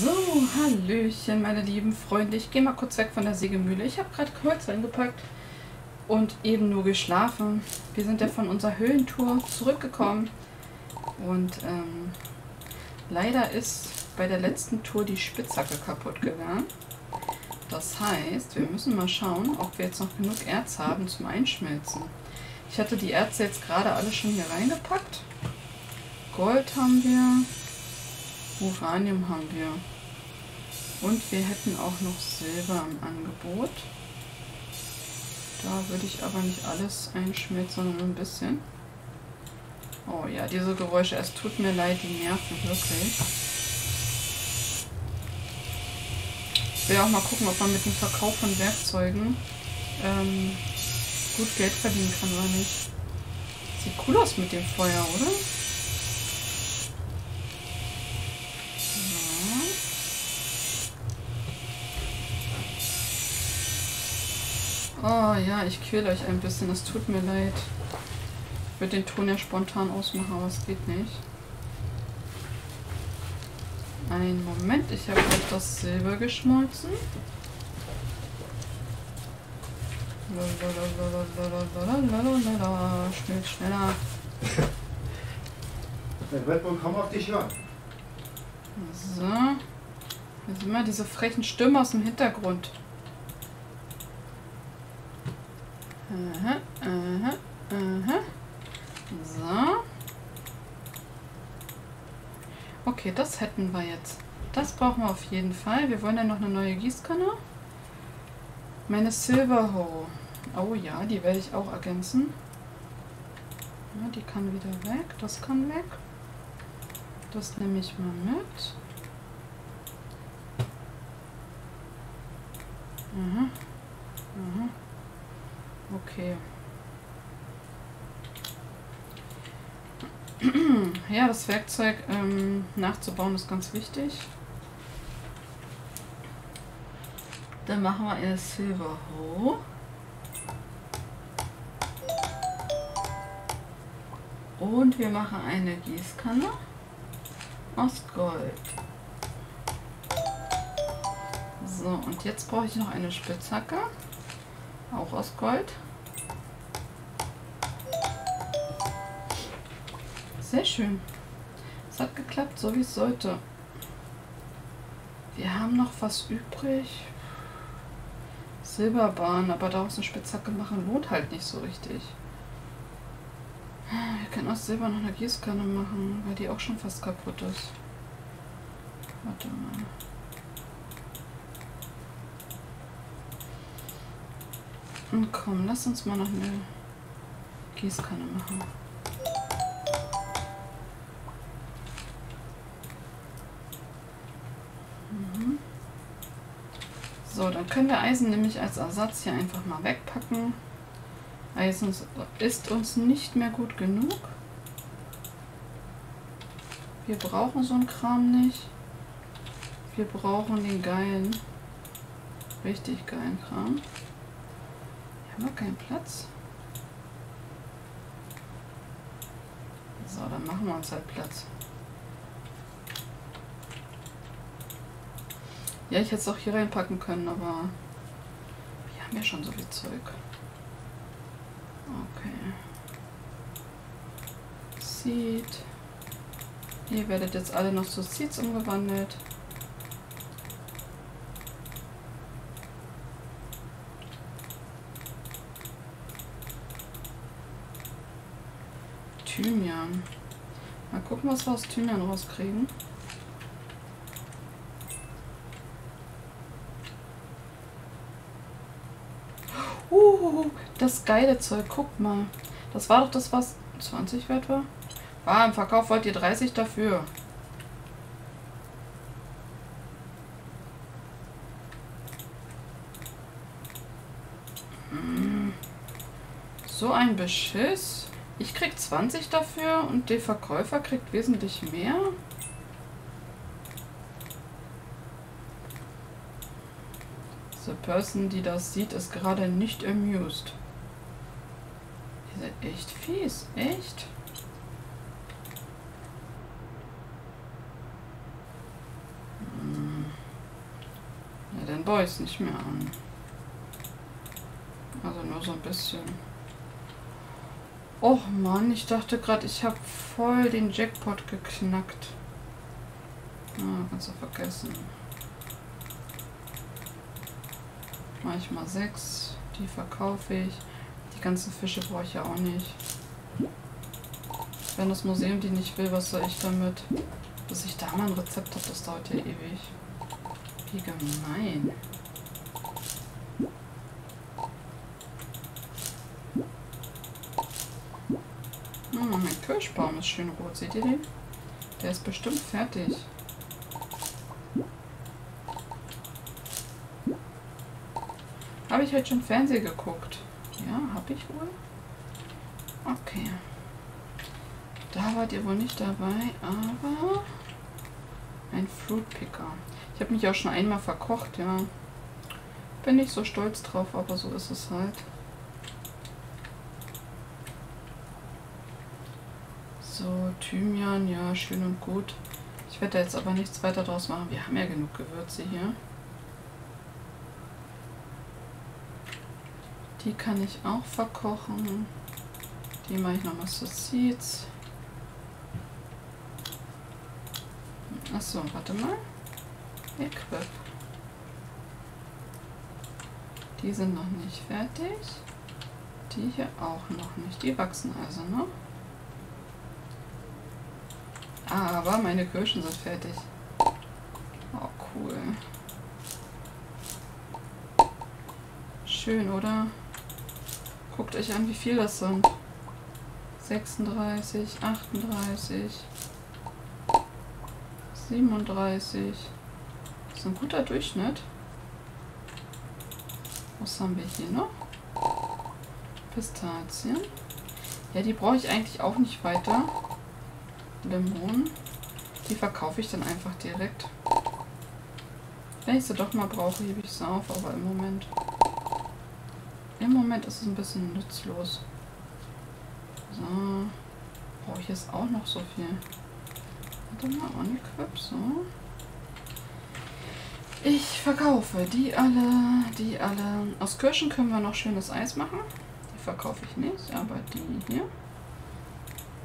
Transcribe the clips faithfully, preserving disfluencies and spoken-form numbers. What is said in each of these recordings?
So, Hallöchen, meine lieben Freunde. Ich gehe mal kurz weg von der Sägemühle. Ich habe gerade Holz eingepackt und eben nur geschlafen. Wir sind ja von unserer Höhlentour zurückgekommen. Und ähm, leider ist bei der letzten Tour die Spitzhacke kaputt gegangen. Das heißt, wir müssen mal schauen, ob wir jetzt noch genug Erz haben zum Einschmelzen. Ich hatte die Erze jetzt gerade alle schon hier reingepackt. Gold haben wir. Uranium haben wir. Und wir hätten auch noch Silber im Angebot. Da würde ich aber nicht alles einschmelzen, sondern nur ein bisschen. Oh ja, diese Geräusche, es tut mir leid, die nerven wirklich. Ich will auch mal gucken, ob man mit dem Verkauf von Werkzeugen ähm, gut Geld verdienen kann oder nicht. Sieht cool aus mit dem Feuer, oder? Oh ja, ich quäle euch ein bisschen, es tut mir leid. Ich würde den Ton ja spontan ausmachen, aber es geht nicht. Einen Moment, ich habe gleich das Silber geschmolzen. Schnell, schneller. Der wird wohl kaum auf dich hören. So. Jetzt sind immer diese frechen Stimmen aus dem Hintergrund. Aha, aha, aha. So. Okay, das hätten wir jetzt. Das brauchen wir auf jeden Fall. Wir wollen ja noch eine neue Gießkanne. Meine Silverhoe. Oh ja, die werde ich auch ergänzen. Ja, die kann wieder weg. Das kann weg. Das nehme ich mal mit. Aha, aha. Okay. Ja, das Werkzeug ähm, nachzubauen ist ganz wichtig. Dann machen wir eine Silverhoe. Und wir machen eine Gießkanne aus Gold. So, und jetzt brauche ich noch eine Spitzhacke. Auch aus Gold. Sehr schön. Es hat geklappt, so wie es sollte. Wir haben noch was übrig. Silberbahn, aber daraus eine Spitzhacke machen lohnt halt nicht so richtig. Wir können aus Silber noch eine Gießkanne machen, weil die auch schon fast kaputt ist. Warte mal. Und komm, lass uns mal noch eine Gießkanne machen. Mhm. So, dann können wir Eisen nämlich als Ersatz hier einfach mal wegpacken. Eisen ist uns nicht mehr gut genug. Wir brauchen so einen Kram nicht. Wir brauchen den geilen, richtig geilen Kram. Haben wir keinen Platz? So, dann machen wir uns halt Platz. Ja, ich hätte es auch hier reinpacken können, aber wir haben ja schon so viel Zeug. Okay. Seed. Ihr werdet jetzt alle noch zu Seeds umgewandelt. Thymian. Mal gucken, was wir aus Thymian rauskriegen. Uh, das geile Zeug, guck mal. Das war doch das, was zwanzig wert war. War im Verkauf, wollt ihr dreißig dafür. Hm. So ein Beschiss. Ich krieg zwanzig dafür und der Verkäufer kriegt wesentlich mehr. The person, die das sieht, ist gerade nicht amused. Ihr seid echt fies, echt? Hm. den Boys nicht mehr an. Also nur so ein bisschen. Och Mann, ich dachte gerade, ich habe voll den Jackpot geknackt. Ah, kannst du vergessen. Mach ich mal sechs. Die verkaufe ich. Die ganzen Fische brauche ich ja auch nicht. Wenn das Museum die nicht will, was soll ich damit? Bis ich da mal ein Rezept habe, das dauert ja ewig. Wie gemein. Hm, mein Kirschbaum ist schön rot. Seht ihr den? Der ist bestimmt fertig. Habe ich heute schon Fernsehen geguckt? Ja, habe ich wohl. Okay. Da wart ihr wohl nicht dabei, aber ein Fruitpicker. Ich habe mich auch schon einmal verkocht, ja. Bin nicht so stolz drauf, aber so ist es halt. So, Thymian, ja, schön und gut. Ich werde da jetzt aber nichts weiter draus machen. Wir haben ja genug Gewürze hier. Die kann ich auch verkochen. Die mache ich nochmal so Seeds. Achso, warte mal. Equip. Die sind noch nicht fertig. Die hier auch noch nicht. Die wachsen also noch. Aber meine Kirschen sind fertig. Oh, cool. Schön, oder? Guckt euch an, wie viel das sind. sechsunddreißig, achtunddreißig, siebenunddreißig. Das ist ein guter Durchschnitt. Was haben wir hier noch? Pistazien. Ja, die brauche ich eigentlich auch nicht weiter. Limonen. Die verkaufe ich dann einfach direkt. Wenn ich sie doch mal brauche, hebe ich sie auf, aber im Moment. Im Moment ist es ein bisschen nutzlos. So. Brauche ich jetzt auch noch so viel. Warte mal, unequip, so. Ich verkaufe die alle, die alle. Aus Kirschen können wir noch schönes Eis machen. Die verkaufe ich nicht, aber die hier.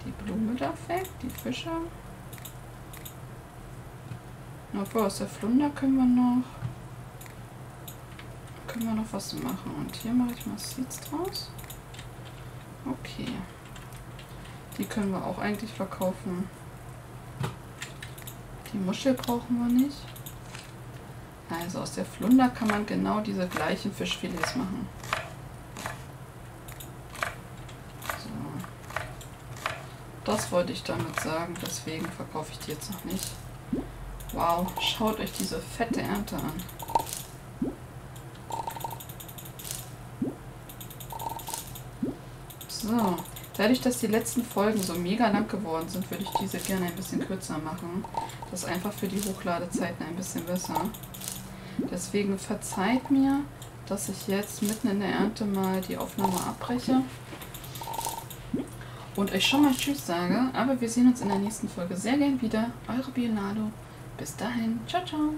Die Blume da weg, die Fische. Obwohl, aus der Flunder können wir noch können wir noch was machen. Und hier mache ich mal Seeds draus. Okay. Die können wir auch eigentlich verkaufen. Die Muschel brauchen wir nicht. Also aus der Flunder kann man genau diese gleichen Fischfilets machen. Das wollte ich damit sagen, deswegen verkaufe ich die jetzt noch nicht. Wow, schaut euch diese fette Ernte an. So, dadurch, dass die letzten Folgen so mega lang geworden sind, würde ich diese gerne ein bisschen kürzer machen. Das ist einfach für die Hochladezeiten ein bisschen besser. Deswegen verzeiht mir, dass ich jetzt mitten in der Ernte mal die Aufnahme abbreche. Und euch schon mal Tschüss sage, aber wir sehen uns in der nächsten Folge sehr gern wieder. Eure Bionalu. Bis dahin. Ciao, ciao.